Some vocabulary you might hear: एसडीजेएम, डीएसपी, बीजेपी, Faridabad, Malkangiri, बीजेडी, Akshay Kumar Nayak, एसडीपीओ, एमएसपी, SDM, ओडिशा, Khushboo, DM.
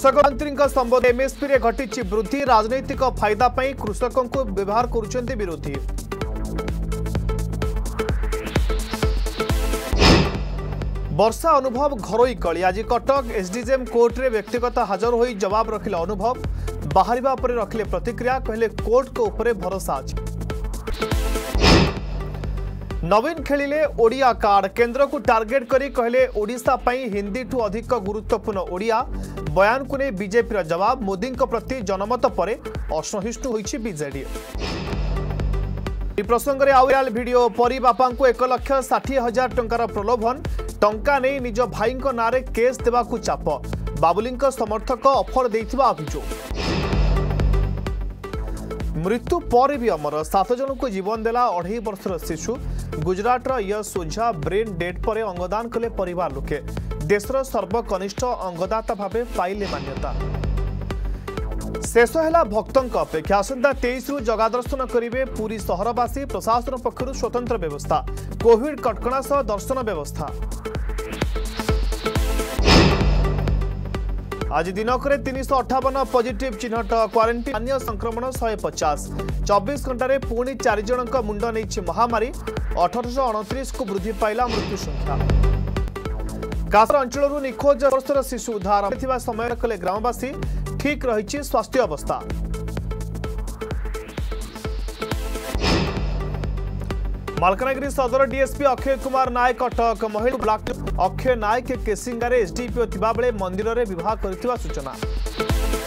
कृषक मंत्री संबोध एमएसपी रे घटी वृद्धि राजनैतिक फायदा पर कृषकों को व्यवहार करुंचंती विरोधी। वर्षा अनुभव घरोई कली आज कटक एसडीजेएम कोर्ट में व्यक्तिगत हाजर हो जवाब रखिले अनुभव, बाहर पर रखिले प्रतिक्रिया, कहले कोर्ट को ऊपर भरोसा अछि। नवीन खेलिले ओडिया कार्ड, केंद्र को टार्गेट करी कहले ओडिशा पई हिंदी ठू अधिक गुरुत्वपूर्ण ओडिया, बयान को नै बीजेपी जवाब, मोदी प्रति जनमत पर असहिष्णु होइछि बीजेडी। प्रसंग में आउराल वीडियो परी बापा को 1,60,000 टंकार प्रलोभन, टंका नहीं निज भाई ना केस देवा चाप, बाबुली समर्थक अफर देवा अभियोग। मृत्यु पर भी अमर, 7 जन को जीवन देला 2.5 वर्षर शिशु। गुजरात यह सोझा ब्रेन डेड पर अंगदान कले परिवार लोके, देशर सर्वकनिष्ठ अंगदाता भाव पाइले मान्यता। शेष है भक्तों अपेक्षा, आसंता 23 जगा दर्शन करेंगे पूरी सहरवासी, प्रशासन पक्षर स्वतंत्र व्यवस्था, कोविड कटकणा सह दर्शन व्यवस्था। आज दिनकरे 358 पॉजिटिव चिन्हट, क्वारंटाइन अन्य संक्रमण 150, 24 घंटे पुणी 4 जन मुंड नहीं महामारी, 1829 को वृद्धि पाइला मृत्यु संख्या। कासर अंचल निखोज वर्षर शिशु उद्धार, समय कले ग्रामवासी, ठीक रही स्वास्थ्य अवस्था। मालकानगिरी सदर डीएसपी अक्षय कुमार नायक अटक, महिला ब्लॉक अक्षय नायक केसिंगारे एसडीपीओ थिबा बेले मंदिर में विवाह करथिबा सूचना।